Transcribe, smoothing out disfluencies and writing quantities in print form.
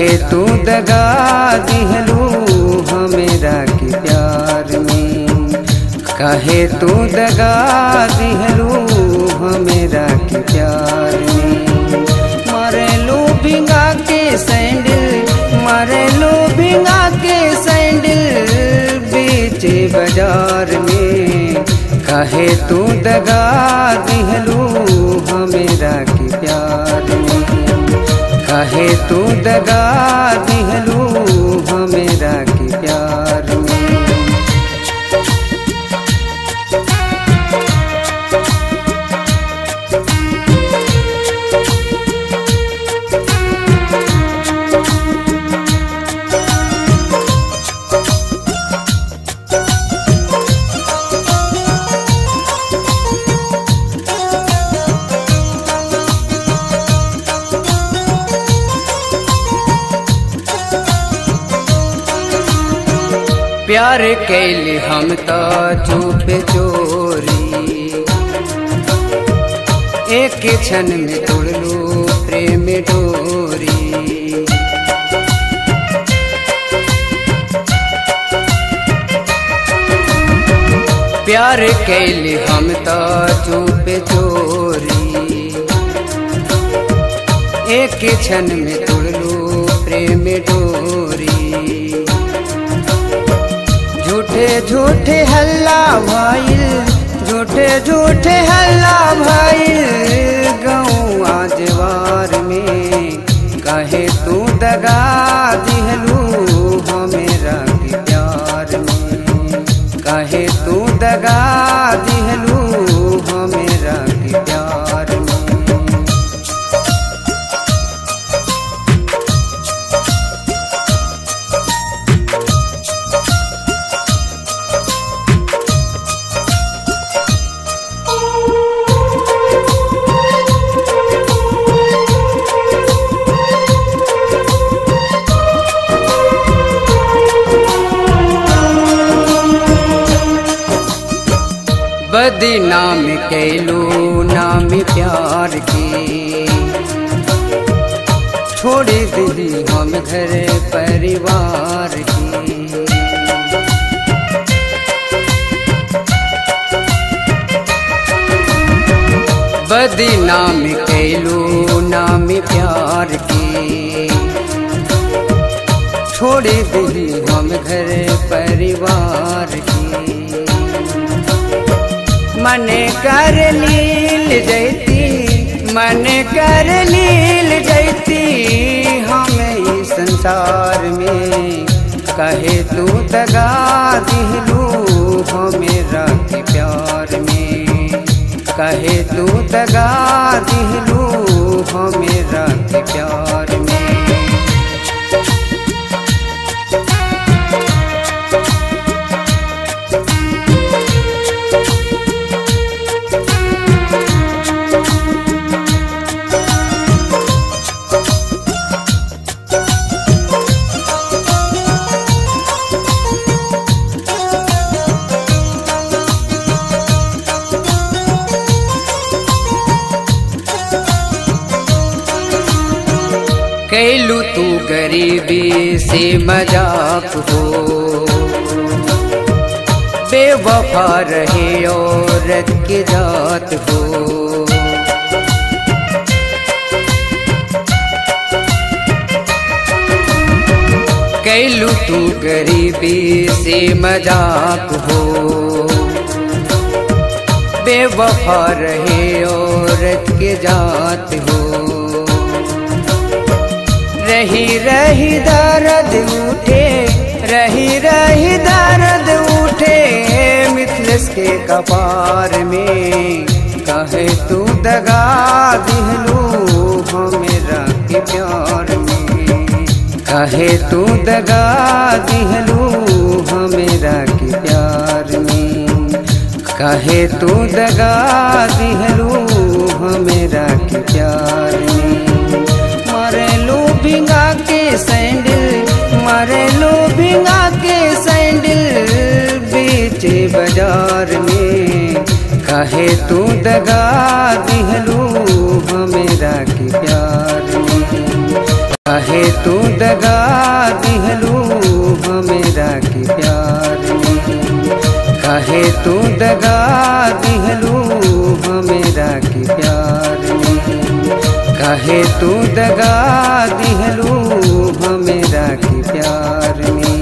काहे तू दगा दिहलू हमरा के प्यार में, काहे तू दगा दिहलू हमरा के प्यार में। मारेलू भिंगा के सैंडल, मारेलू भिंगा के सैंडल बेचे बाजार में, काहे तू दगा दिहलू हमरा के प्यार में। काहे तू दगा दिहलू हमरा के प्यार में। प्यार कैली हम ता चुप चोरी, एक क्षण में तोड़लू प्रेम डोरी। प्यार कैली हम ता चुप चोरी, एक क्षण में तोड़लू प्रेम डोरी। झूठे हल्ला भाईल, झूठे हल्ला भाईल गाँव आजवार में, काहे तू दगा दिहलू हमरा के प्यार में, काहे तू दगा दिहलू हमरा के प्यार में। बदनाम कैलू नाम प्यार के, छोड़ दिली हम घर परिवार के। बदनाम कैलू नाम प्यार के, छोड़ दिली हम घर परिवार के। मने कर लील जैती, मने कर लील जैती हमें इस संसार में, काहे तू दगा दिहलू हमरा के प्यार में, काहे तू दगा दिहलू हमरा के प्यार में। कैलू तू गरीबी से मजाक हो, बेवफा रहे औरत के जात हो। कैलू तू गरीबी से मजाक हो, बेवफा रहे औरत के जात हो। रही दर्द उठे, रही दर्द उठे मिथलेश के कपार में, काहे तू दगा दिहलू हमरा के प्यार में, काहे तू दगा दिहलू हमरा के प्यार में। काहे तू दगा दिहलू हमरा के प्यार में। मारेलू भिंगा के सैंडल, मारेलू भिंगा के सैंडल बेचे बाजार में, काहे तू दगा दिहलू हमरा के प्यार में। काहे तू दगा दिहलू हमरा के प्यार में, काहे तू दगा दिहलू हमरा के प्यार में, काहे तू दगा दिहलू हमरा के प्यार में।